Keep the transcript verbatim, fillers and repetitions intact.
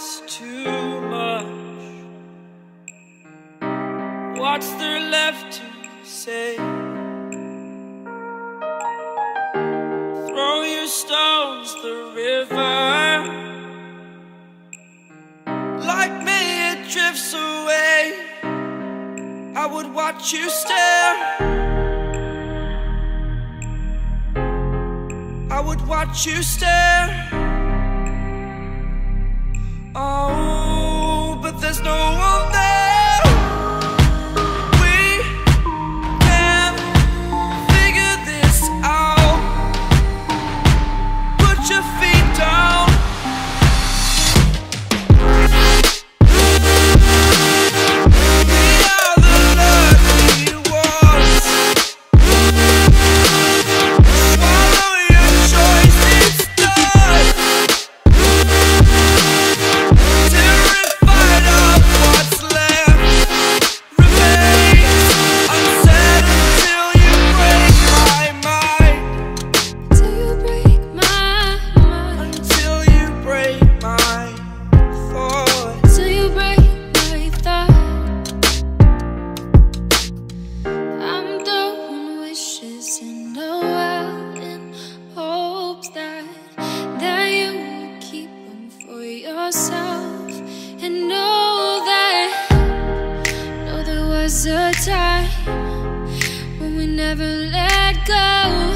is too much. What's there left to say? Throw your stones the river. Like me, it drifts away. I would watch you stare. I would watch you stare. Oh, but there's no one there. We can figure this out. Put your feet down. A time when we never let go.